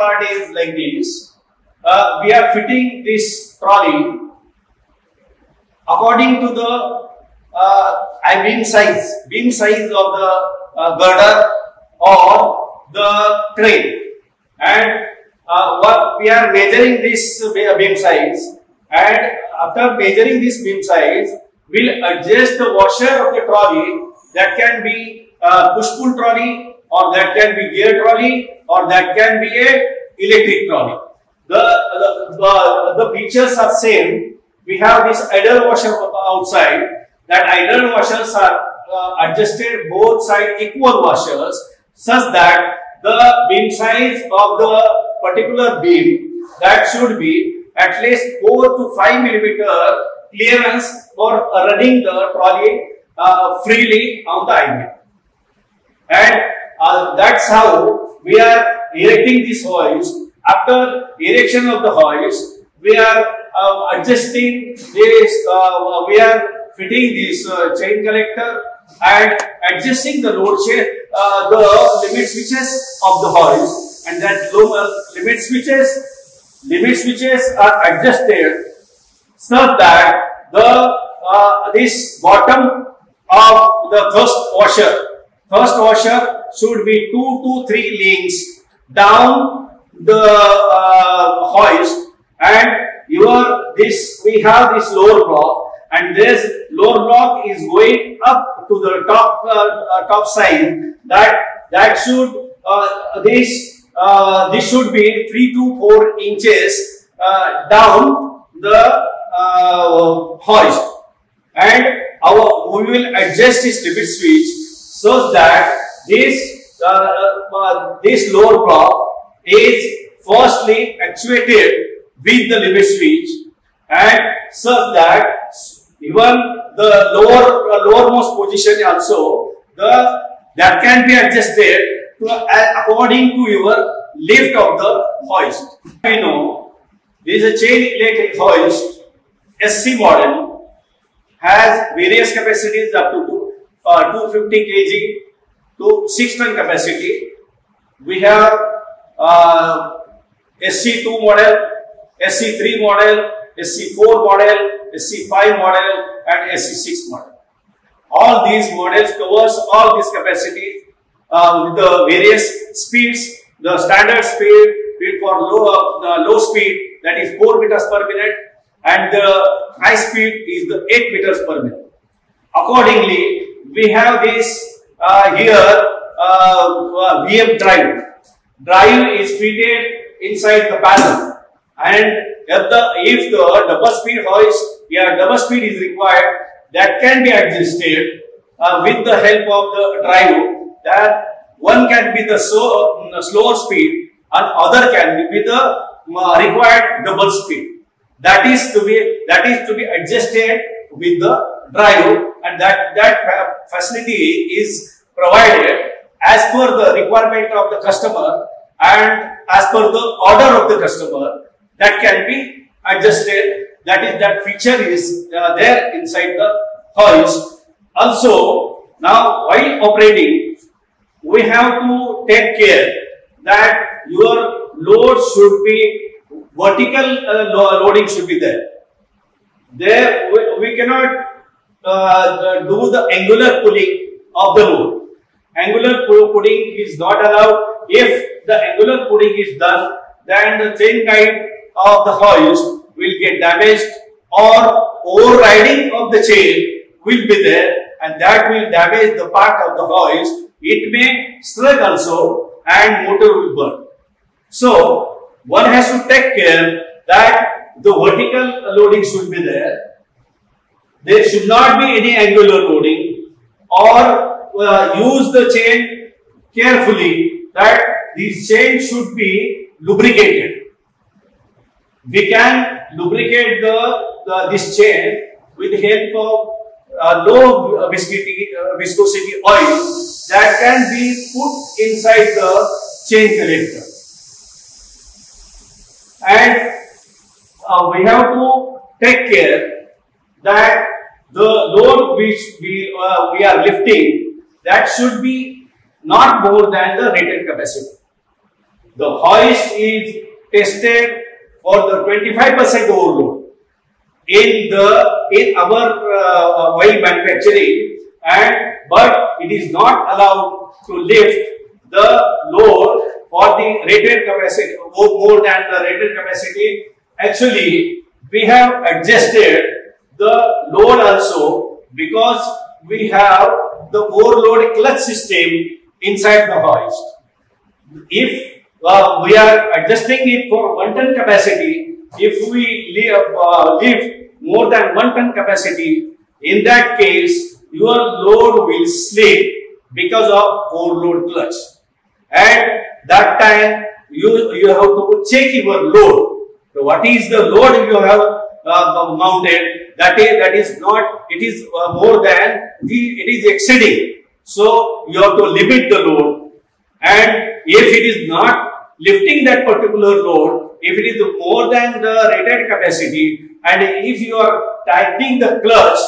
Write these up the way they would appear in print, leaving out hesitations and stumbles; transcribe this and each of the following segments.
part is like this. We are fitting this trolley according to the beam size of the girder or the crane, and what we are measuring this beam size, and after measuring this beam size, we'll adjust the washer of the trolley. That can be push-pull trolley, or that can be gear trolley, or that can be a electric trolley. The features are same. We have this idle washer outside. That idle washers are adjusted both side equal washers, such that the beam size of the particular beam that should be at least 4 to 5 millimeter clearance for running the trolley freely on the highway. And that's how we are erecting this hoist. After erection of the hoist, we are adjusting this, we are fitting this chain collector and adjusting the load shed, the limit switches of the hoist, and that limit switches are adjusted so that the this bottom of the thrust washer should be 2 to 3 links down the hoist, and we have this lower block, and this lower block is going up to the top side. That should this should be 3 to 4 inches down the hoist, and we will adjust this limit switch so that this lower block is firstly actuated with the limit switch, and such that even the lowermost position also that can be adjusted to, according to your lift of the hoist. I know this is a chain electric hoist. SC model has various capacities up to 250 kg to 6 ton capacity. We have SC2 model, SC3 model, SC4 model, SC5 model and SC6 model. All these models covers all these capacities with the various speeds. The standard speed for low speed, that is 4 meters per minute, and the high speed is the 8 meters per minute. Accordingly, we have this here VM drive. Drive is fitted inside the panel. And if the double speed hoist, double speed is required, that can be adjusted with the help of the drive. That one can be the slower speed and other can be the required double speed. That is to be adjusted with the drive, and that facility is provided as per the requirement of the customer and as per the order of the customer. That can be adjusted. That feature is there inside the hoist. Also, now while operating, we have to take care that your load should be vertical. Loading should be there. We cannot do the angular pulling of the load. Angular pulling is not allowed. If the angular pulling is done, then the chain guide of the hoist will get damaged, or overriding of the chain will be there, and that will damage the part of the hoist. It may slug also and motor will burn. So one has to take care that the vertical loading should be there. There should not be any angular loading, or use the chain carefully, that this chain should be lubricated. We can lubricate this chain with the help of low viscosity oil that can be put inside the chain collector. And we have to take care that the load which we are lifting, that should be not more than the rated capacity. The hoist is tested for the 25% overload in our oil manufacturing, but it is not allowed to lift the load for the rated capacity, more than the rated capacity. Actually, we have adjusted the load also because we have the overload clutch system inside the hoist. If we are adjusting it for 1 ton capacity, if we lift more than 1 ton capacity, in that case your load will slip because of overload clutch. And that time you have to check your load. So what is the load you have mounted? That is not, it is more than, it is exceeding. So you have to limit the load. And if it is not lifting that particular load, if it is more than the rated capacity, and if you are tightening the clutch,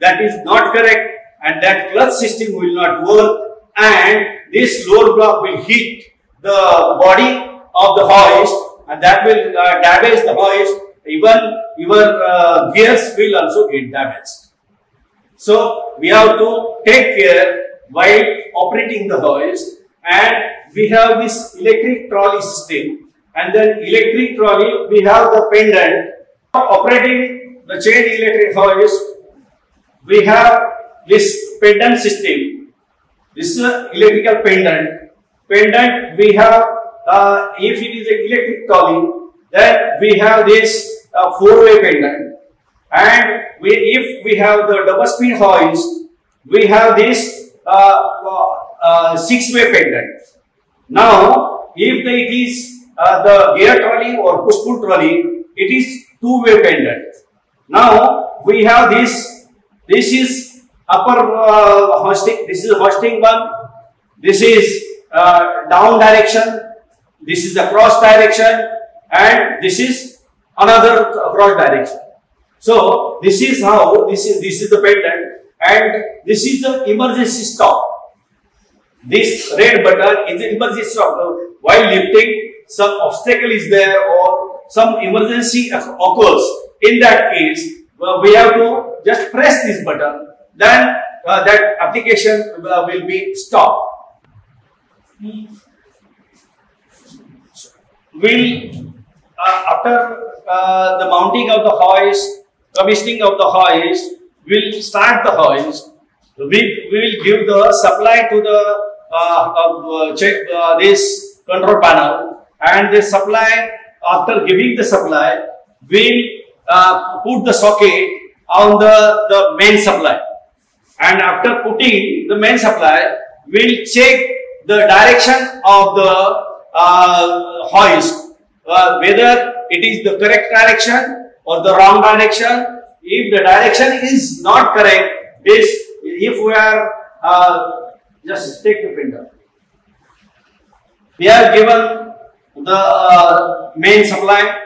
that is not correct, and that clutch system will not work, and this load block will hit the body of the hoist, and that will damage the hoist. Even your gears will also get damaged. So we have to take care while operating the hoist, and we have this electric trolley system, and then electric trolley we have the pendant. Operating the chain electric hoist, we have this pendant system. This is an electrical pendant. We have, if it is an electric trolley, then we have this 4-way pendant. And if we have the double speed hoist, we have this 6-way pendant. Now, if it is the gear trolley or push-pull trolley, it is 2-way pendant. Now, we have this is upper hoisting, this is hoisting one, this is down direction, this is the cross direction, and this is another cross direction. So this is how, this is the pendant, and this is the emergency stop. This red button is the emergency stop. While lifting, some obstacle is there or some emergency occurs. In that case, we have to just press this button, then that application will be stopped. After the mounting of the hoist, commissioning of the hoist, we'll start the hoist. We will give the supply to the this control panel, and the supply, after giving the supply, we'll put the socket on the main supply, and after putting the main supply, we'll check the direction of the hoist, whether it is the correct direction or the wrong direction. If the direction is not correct, if we are just take the printer, we are given the main supply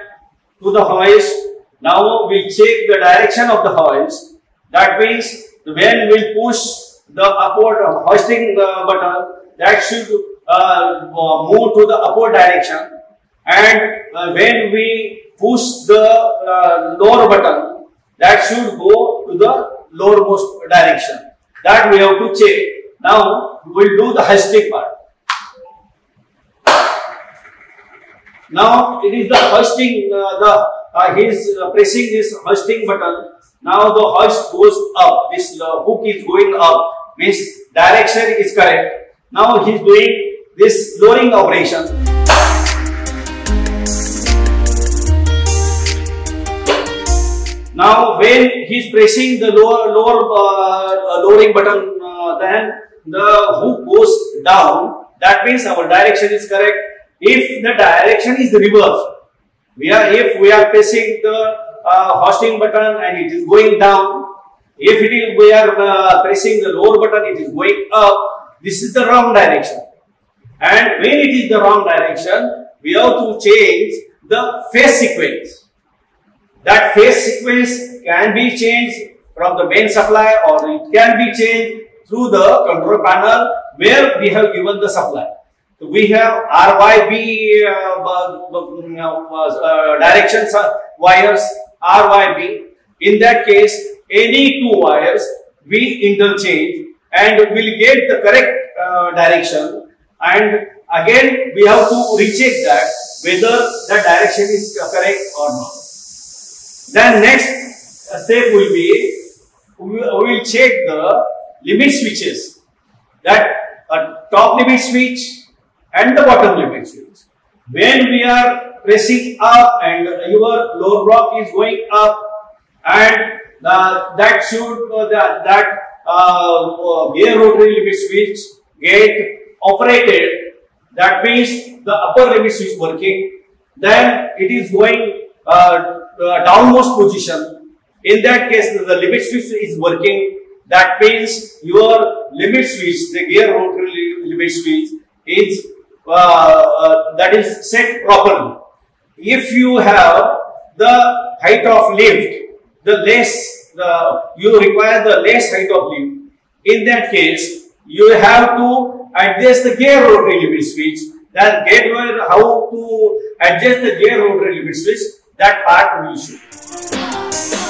to the hoist. Now we check the direction of the hoist. That means when we push the upward hoisting button, that should move to the upward direction, and when we push the lower button, that should go to the lowermost direction. That we have to check. Now we will do the hoisting part. Now it is the hoisting, he is pressing this hoisting button. Now the hoist goes up, this hook is going up, this direction is correct. Now he is doing this lowering operation. Now when he is pressing the lowering button, then the hook goes down. That means our direction is correct. If the direction is reversed, if we are pressing the hoisting button and it is going down, we are pressing the lower button, it is going up. This is the wrong direction, and when it is the wrong direction, we have to change the phase sequence. That phase sequence can be changed from the main supply, or it can be changed through the control panel where we have given the supply. we have RYB direction wires, RYB. In that case, any two wires we interchange and will get the correct direction, and again we have to recheck that whether the direction is correct or not. Then next step will be, we will check the limit switches, that top limit switch and the bottom limit switch. When we are pressing up and your lower block is going up, and that should that gear rotary limit switch get operated, that means the upper limit switch working, then it is going downmost position. In that case, the limit switch is working, that means your limit switch, the gear rotary limit switch is that is set properly. If you have the height of lift, you require the less height of lift, in that case you have to adjust the gear rotary limit switch. That how to adjust the gear rotary limit switch, that part we should.